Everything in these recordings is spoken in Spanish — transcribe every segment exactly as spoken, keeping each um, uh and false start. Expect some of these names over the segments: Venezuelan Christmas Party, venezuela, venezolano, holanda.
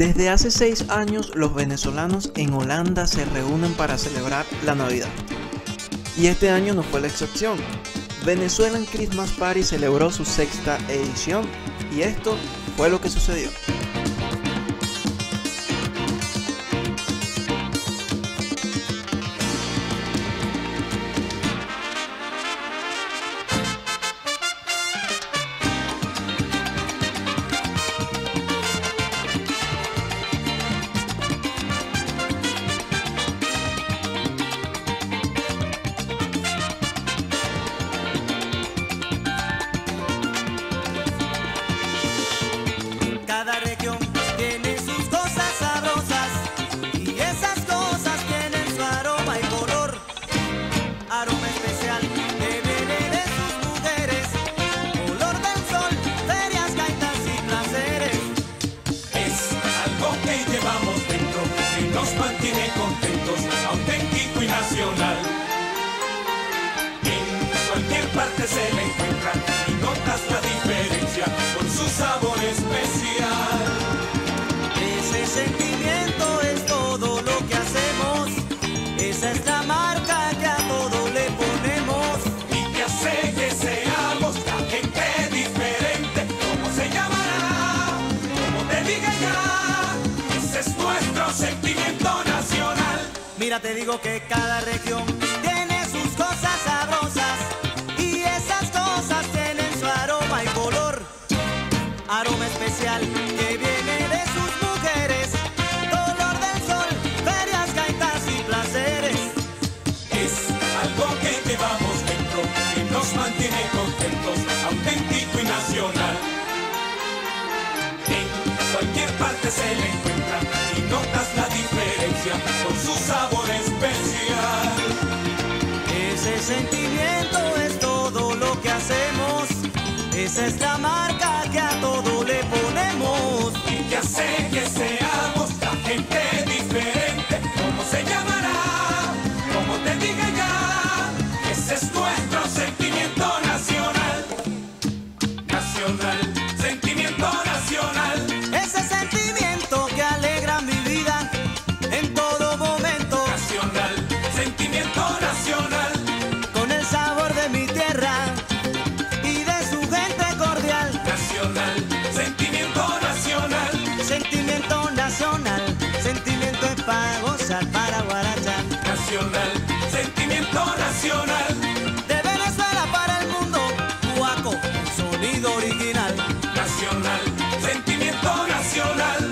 Desde hace seis años los venezolanos en Holanda se reúnen para celebrar la Navidad. Y este año no fue la excepción. Venezuelan Christmas Party celebró su sexta edición y esto fue lo que sucedió. Cada región tiene sus cosas sabrosas y esas cosas tienen su aroma y color. Aroma especial que viene de sus mujeres, color del sol, ferias, gaitas y placeres. Es algo que llevamos dentro, que nos mantiene contentos, auténtico y nacional. En cualquier parte se le encuentra y notas la diferencia por su sabor especial. Ese sentimiento es todo lo que hacemos, esa es la marca que a todo le ponemos. Y que hace que seamos la gente diferente, ¿cómo se llamará? ¿Cómo te diga ya? Ese es nuestro sentimiento nacional. Mira, te digo que cada región tiene sus cosas sabrosas y esas cosas tienen su aroma y color. Aroma especial que viene de sus mujeres, color del sol, ferias, gaitas y placeres. Es algo que llevamos dentro, que nos mantiene contentos, auténtico y nacional. En cualquier parte se le encuentra y notas la diferencia por su sabor especial. Ese sentimiento es todo lo que hacemos, esa es la marca que a todo le ponemos. Y que hace que seamos la gente diferente, ¿cómo se llamará? ¿Cómo te diga ya? Ese es nuestro sentimiento nacional. Nacional, sentimiento nacional. Ese sentimiento que alegra mi vida en todo momento. Nacional, sentimiento nacional. Con el sabor de mi tierra y de su gente cordial. Nacional, sentimiento nacional. Sentimiento nacional, sentimiento es para gozar, para guarachar. Nacional, sentimiento nacional. De Venezuela para el mundo, Guaco, sonido original. Nacional, sentimiento nacional.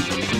We'll be right back.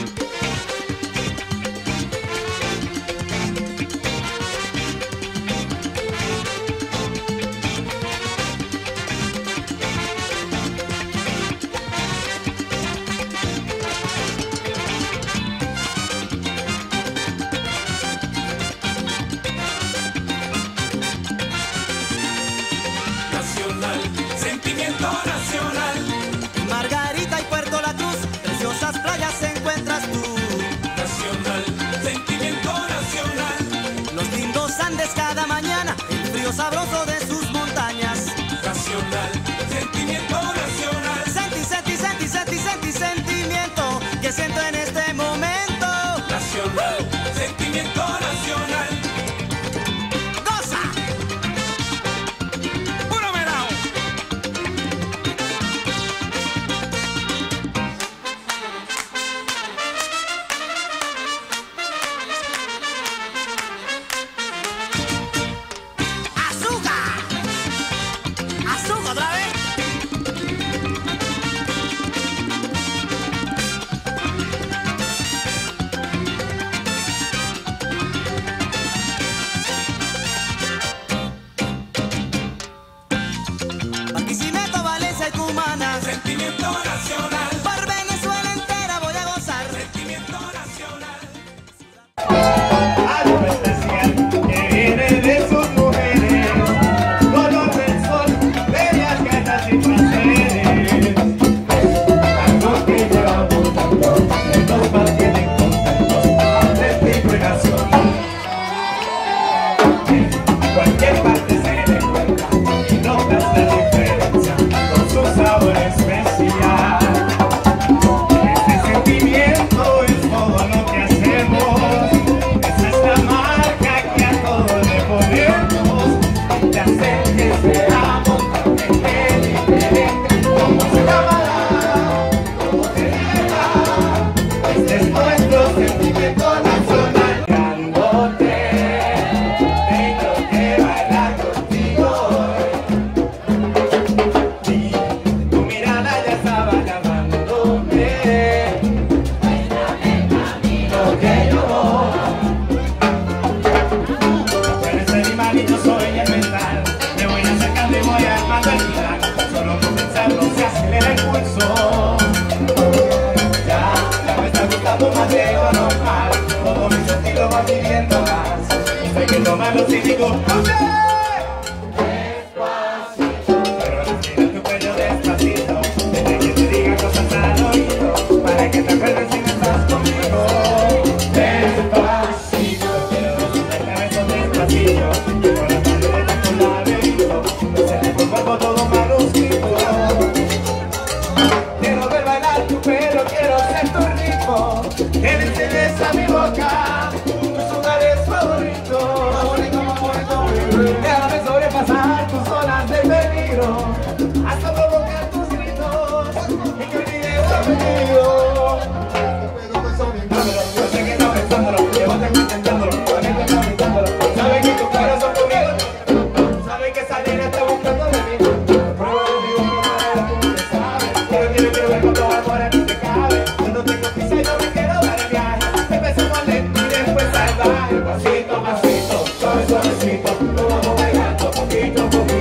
pidiendo más. Hay que tomar los cínicos. Hasta provocar tus gritos y que olvides a mi Dios. Yo sé que estás pensándolo, que vos estás intentándolo, que vos estás pensándolo. Sabes que tus caras son conmigo, sabes que esa nena está buscando de mí. Prueba conmigo por manera, tú sabes que no tiene que ver con los amores que te caben. Yo no tengo prisa y no me quiero dar el viaje. Empezamos lento y después salvaje. Pasito, pasito, suave, suavecito, lo vamos pegando poquito a poquito.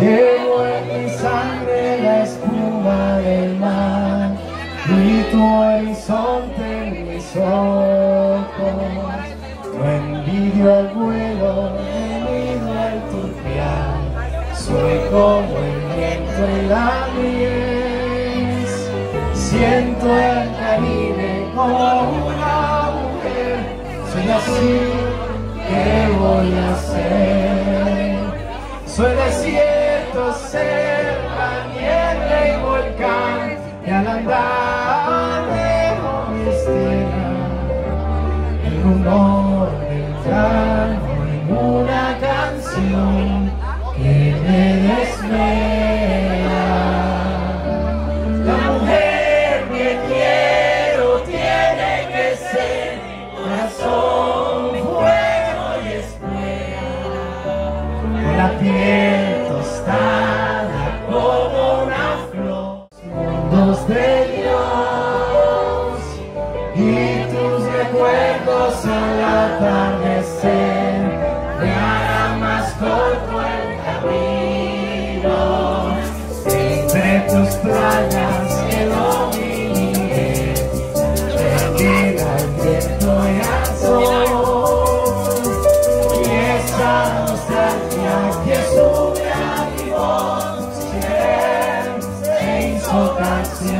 Llevo en mi sangre la espuma del mar y tu horizonte en mis ojos. No envidio al vuelo, venido al turpial. Soy como el viento y la mies. Siento el Caribe como una mujer. Soy así, ¿qué voy a hacer? Soy desierto, selva, niebla y volcán, y al andar dejo mis tierras, el rumor del tramo en una canción que me desvela. La mujer que quiero tiene que ser corazón, fuego y espera, con la piel como una flor, mundos de Dios y tus recuerdos al atardecer me harán más corto el camino. Entre tus playas que no miré, perdida al viento y al sol y esa nostalgia que sube. De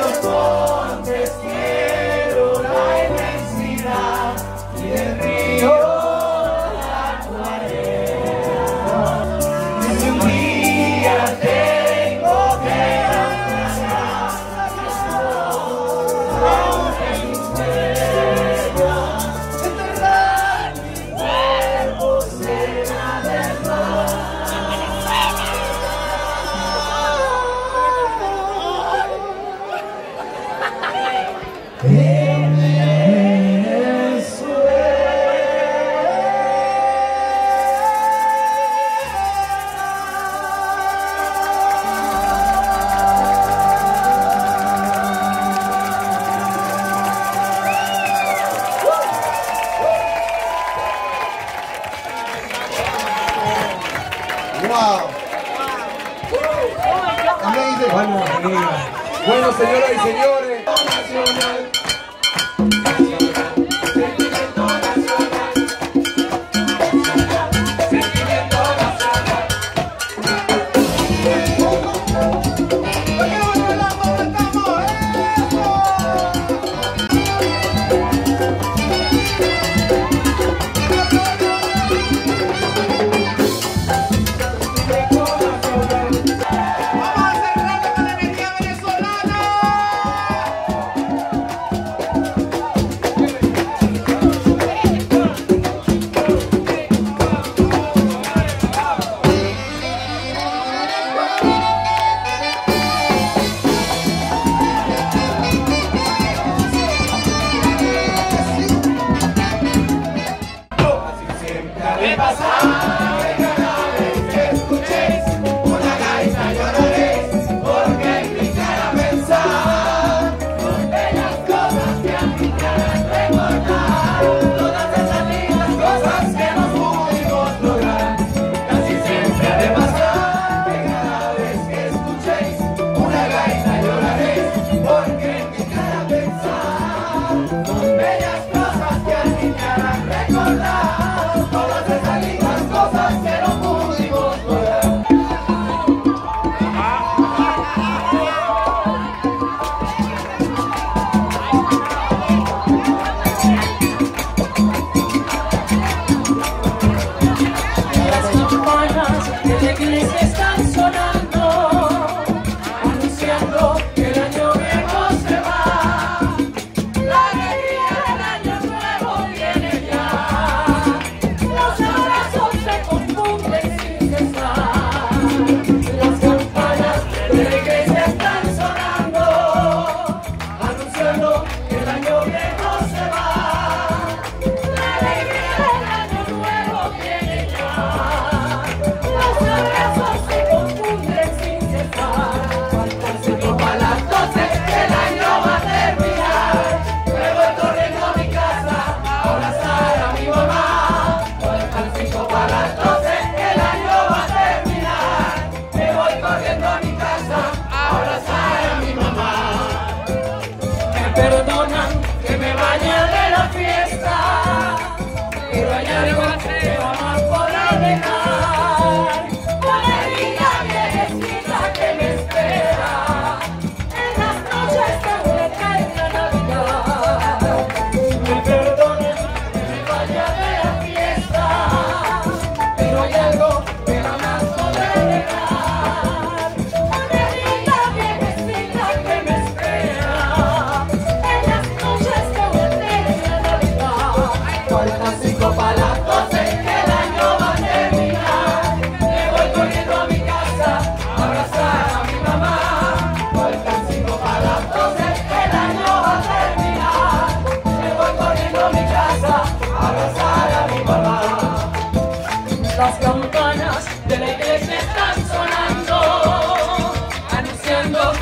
los montes quiero la inmensidad y del río la acuarela. Si un día tengo que atrasar con mis sueños, enterrar mi cuerpo será del mar. Wow. Amazing. Bueno, bueno, señoras y señores. Las campanas de la iglesia están sonando, anunciando